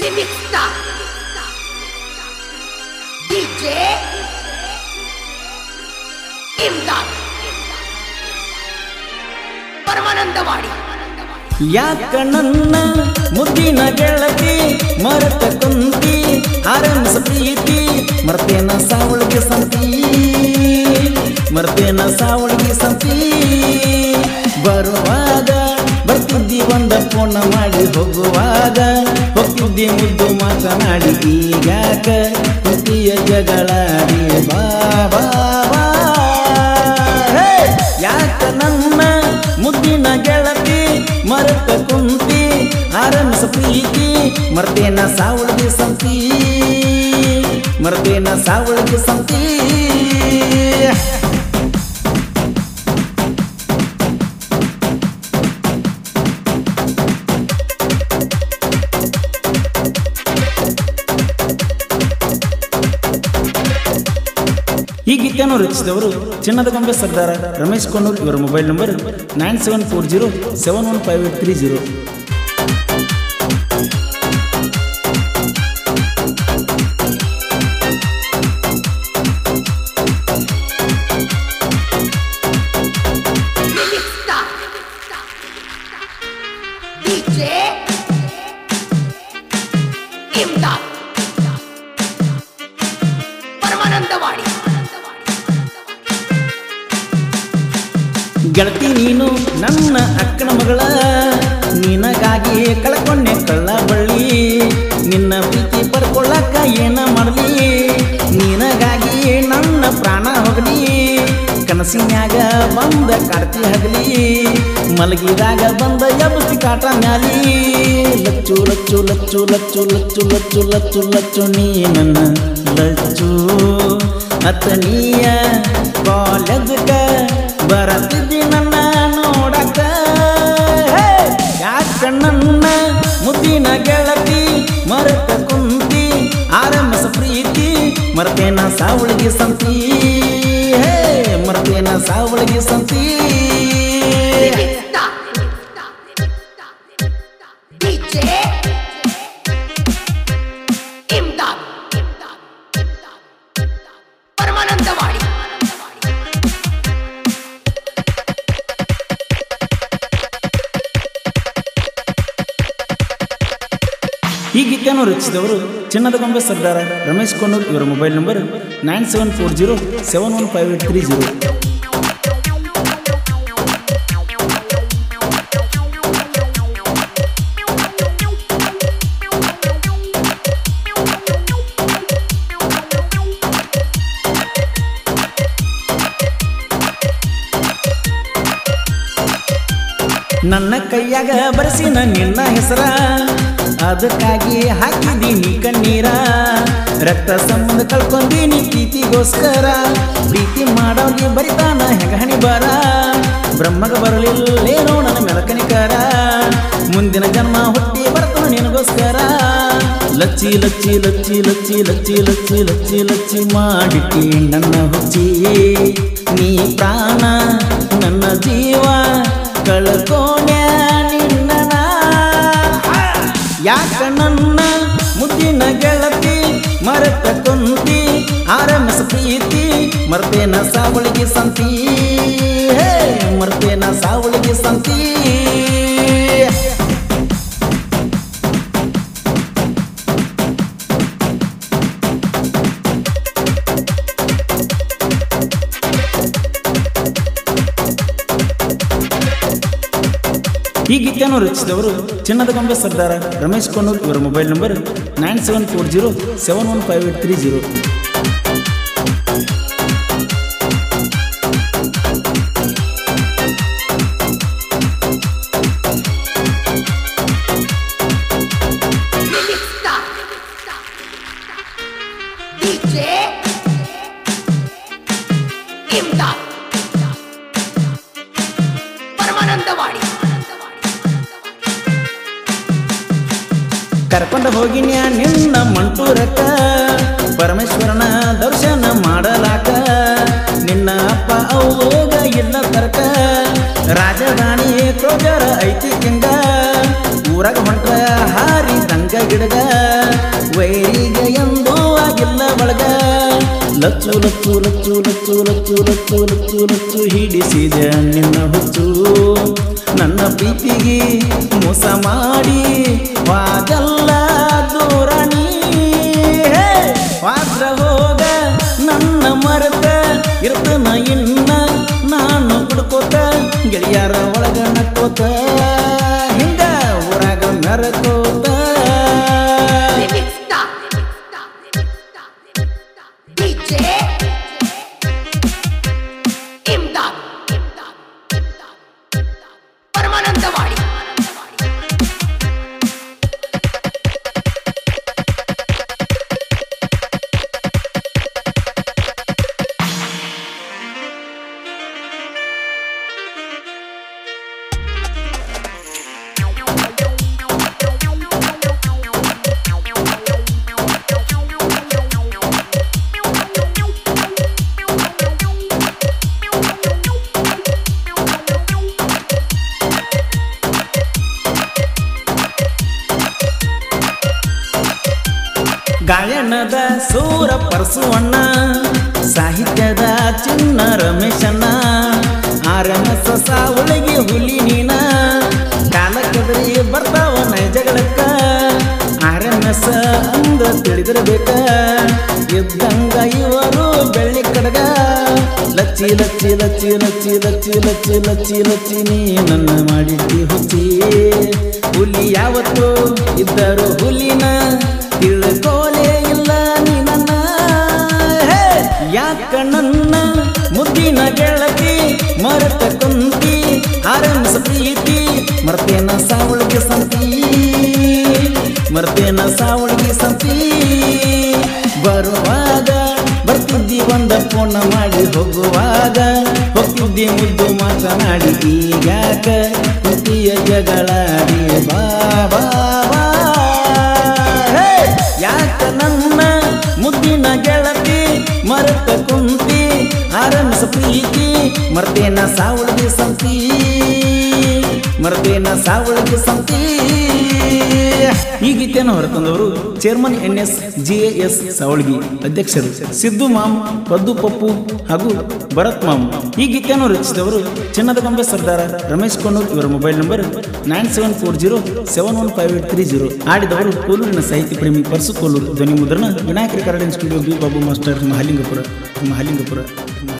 रिमिक्स्टा DJ इमदाद परमानंदवाड़ी याक नन्न मुद्दिन गेळती मरत कुंती हरमस प्रीति मर्तेन सावळगी संती बरुवाग बर्तिद्दी ओंद फोन माडि होगुवाग होग्तिद्दी मुद्दु मातनाडि याक कुंतिय जगळाडि बा बा बा हे याक नन्न मुद्दिन गेळती मरत कुंती हरमस प्रीति मर्तेन सावळगी संती ಈ ಗೀತೆಯನ್ನು ರಚಿಸಿದವರು ಚಿನ್ನದ ಗೊಂಬೆ ಸರ್ದಾರ ರಮೇಶ್ ಕೊನ್ನೂರ್. ಇವರ ಮೊಬೈಲ್ ನಂಬರ್ 9740715830. ಗೆಳತಿ ನೀನು ನನ್ನ ಅಕ್ಕನ ಮಗಳ ನಿನಗಾಗಿ ಕಳ್ಕೊಂಡೆ ಕಳ್ಳ ಬಳ್ಳಿ ನಿನ್ನ ಪ್ರೀತಿ ಪಡ್ಕೊಳ್ಳಕ್ಕ ಏನ ಮಾಡಲಿ ನಿನಗಾಗಿ ನನ್ನ ಪ್ರಾಣ ಹೋಗಲಿ ಕನಸಿನ್ಯಾಗ ಬಂದ ಕಾಡ್ತಿ ಹಗಲಿ ಮಲಗಿದಾಗ ಬಂದ ಎಬ್ಬಿಸಿ ಕಾಟ ಮ್ಯಾಲಿ ಲಚ್ಚು ಲಚ್ಚು ಲಚ್ಚು ಲಚ್ಚು ಲಚ್ಚು ಲಚ್ಚು ಲಚ್ಚು ಲಚ್ಚು ನೀ ನನ್ನ ಲಚ್ಚು ಅತನಿಯ ಕಾಲೇಜಕ ಬರತಿದ್ದಿ ನನ್ನ ನೋಡಕ ಯಾಕ ನನ್ನ ಮುದ್ದಿನ ಗೆಳತಿ ಮರೆತ ಕುಂತಿ ಆರಂಭಸ ಪ್ರೀತಿ ಮರ್ತೆನ ಸಾವಳಿಗೆ ಸಂತಿ ಹೇ ಮರ್ತೆನ ಸಾವಳಿಗೆ ಸಂತಿ ಈ ಗೀತೆಯನ್ನು ರಚಿಸಿದವರು ಚಿನ್ನದ ಗೊಂಬೆ ಸರ್ದಾರ ರಮೇಶ್ ಕೊನ್ನೂರ್. ಇವರ ಮೊಬೈಲ್ ನಂಬರ್ 9740715830. ನನ್ನ ಕೈಯಾಗ ಬರೆಸಿನ ನಿನ್ನ ಹೆಸರ ಅದಕ್ಕಾಗಿ ಹಾಕಿದೀನಿ ಕಣ್ಣೀರ ರಕ್ತ ಸಂಬಂಧ ಕಳ್ಕೊಂಡೀನಿ ಪ್ರೀತಿಗೋಸ್ಕರ ಪ್ರೀತಿ ಮಾಡೋಗಿ ಬರಿತಾನ ಹೆಗಣಿ ಬಾರ ಬ್ರಹ್ಮಗ ಬರಲಿಲ್ಲೇನೋ ನನ್ನ ಮೆಳಕನಿಕಾರ ಮುಂದಿನ ಜನ್ಮ ಹುಟ್ಟಿ ಬರ್ತಾನ ನಿನಗೋಸ್ಕರ ಲಚ್ಚಿ ಲಚ್ಚಿ ಲಚ್ಚಿ ಲಚ್ಚಿ ಲಚ್ಚಿ ಲಚ್ಚಿ ಲಚ್ಚಿ ಲಚ್ಚಿ ಮಾಡಿಟ್ಟಿ ನನ್ನ ಹುಚ್ಚಿ ನೀ ಪ್ರಾಣ ನನ್ನ ಜೀವ ಕಳ್ಕೊಂಡೆ ಯಾಕ ನನ್ನ ಮುದ್ದಿನ ಗೆಳತಿ ಮರೆತ ಕುಂತಿ ಆರಂಭಸ ಪ್ರೀತಿ ಮರ್ತೆನ ಸಾವಳಿಗೆ ಸಂತಿ ಹೇ ಮರ್ತೆನ ಸಾವಳಿಗೆ ಸಂತಿ ಈ ಗೀತೆಯನ್ನು ರಚಿಸಿದವರು ಚಿನ್ನದ ಗೊಂಬೆ ಸರ್ದಾರ ರಮೇಶ್ ಕೊನ್ನೂರ್. ಇವರ ಮೊಬೈಲ್ ನಂಬರ್ 9740715830. ಕರ್ಕೊಂಡು ಹೋಗಿನ್ಯ ನಿನ್ನ ಮಂಟೂರಕ್ಕ ಪರಮೇಶ್ವರನ ದರ್ಶನ ಮಾಡಲಾಕ ನಿನ್ನ ಅಪ್ಪ ಅವೋಗ ಇಲ್ಲ ತರ್ಕ ರಾಜಧಾನಿ ಕ್ರೋಜರ ಐತಿ ಕಿಂಗ ಊರಾಗ ಹೊಂಟ್ರ ಹಾರಿ ತಂಗ ಗಿಡಗ ವೈರಿಗೆ ಎಂದೋ ಆಗಿಲ್ಲ ಬಳಗ ಲಚ್ಚು ಲಚ್ಚು ಲಚ್ಚು ಲಚ್ಚು ಲಚ್ಚು ಲಚ್ಚು ಲಚ್ಚು ಲಚ್ಚು ಹಿಡಿಸಿದೆ ನಿನ್ನ ಹುಚ್ಚು ನನ್ನ ಪ್ರೀತಿಗೆ ಮೋಸ ಮಾಡಿ ವಾಗಲ್ಲ ದೂರಣಿ ವಾದ್ರ ಹೋಗ ನನ್ನ ಮರೆತ ಇರ್ತನ ಇನ್ನ ನಾನು ಕುಡ್ಕೋತ ಗೆಳೆಯರ ಒಳಗ ನಕ್ಕೋತ ಹಿಂಗ ಊರಾಗ ನರಕೋತ ಗಾಯನದ ಸೂರ ಪರಸುವಣ್ಣ ಸಾಹಿತ್ಯದ ಚಿನ್ನ ರಮೇಶಣ್ಣ ಆರಮಸ ಸಾವಳಿಗೆ ಹುಲಿ ನೀನ ಕಾಲಕದ್ರಿ ಬರ್ತಾವ ನೈಜಗಳಕ್ಕ ಆರಮಸ ಅಂದ್ರ ತಿಳಿದಿರಬೇಕ ಇದ್ದಂಗ ಇವರು ಬೆಳ್ಳಿ ಕಡಗ ಲಚ್ಚಿ ಲಚ್ಚಿ ಲಚ್ಚಿ ಲಚ್ಚಿ ಲಚ್ಚಿ ಲಚ್ಚಿ ಲಚ್ಚಿ ಲಚ್ಚಿ ನೀ ನನ್ನ ಮಾಡಿದ್ದಿ ಹುಚ್ಚಿ ಹುಲಿ ಯಾವತ್ತು ಇದ್ದರು ಹುಲಿನ ತಿಳ್ಕೋಲೇ ಇಲ್ಲ ನೀ ನನ್ನ ಯಾಕ ನನ್ನ ಮುದ್ದಿನ ಗೆಳತಿ ಮರೆತ ಕುಂತಿ ಆರಂಭ ಪ್ರೀತಿ ಮರ್ತೇನ ಸಾವಳಿಗೆ ಸಂತಿ ಮರ್ತೇನ ಸಾವಳಿಗೆ ಸಂತಿ ಬರುವಾಗ ಬರ್ತಿದ್ದಿ ಒಂದ ಫೋನ ಮಾಡಿ ಹೋಗುವಾಗ ಹೋಗ್ತಿದ್ದಿ ಮುದ್ದು ಮಾತನಾಡಿ ಯಾಕ ಕುತಿಯ ಜಗಳಾಡಿ ಬಾಬಾ ಯಾಕ ನನ್ನ ಮುದ್ದಿನ ಗೆಳತಿ ಮರೆತ ಕುಂತಿ ಆರಂಭ ಪ್ರೀತಿ ಮರ್ತೇನ ಸಾವಳಿಗೆ ಸಂತಿ ಮರ್ತೇನ ಸಾವಳಿಗೆ ಸಂತಿ. ಈ ಗೀತೆಯನ್ನು ಹೊರತಂದವರು ಚೇರ್ಮನ್ NS GAS ಸಾವಳಿಗೆ ಅಧ್ಯಕ್ಷರು ಸಿದ್ದು ಮಾಮ್, ಪದ್ದು ಪಪ್ಪು ಹಾಗೂ ಭರತ್ ಮಾಮ್. ಈ ಗೀತೆಯನ್ನು ರಚಿಸಿದವರು ಚಿನ್ನದ ಗೊಂಬೆ ಸರ್ದಾರ ರಮೇಶ್ ಕೋನೂರ್. ಇವರ ಮೊಬೈಲ್ ನಂಬರ್ 9740715830. ಆಡಿದವರು ಕೋಲೂರಿನ ಸಾಹಿತ್ಯ ಪ್ರೇಮಿ ಪರಸು ಕೋಲೂರ್. ಧ್ವನಿ ಮುದ್ರಣ Vinayaka recording studio, B Babu master, Mahalingapura.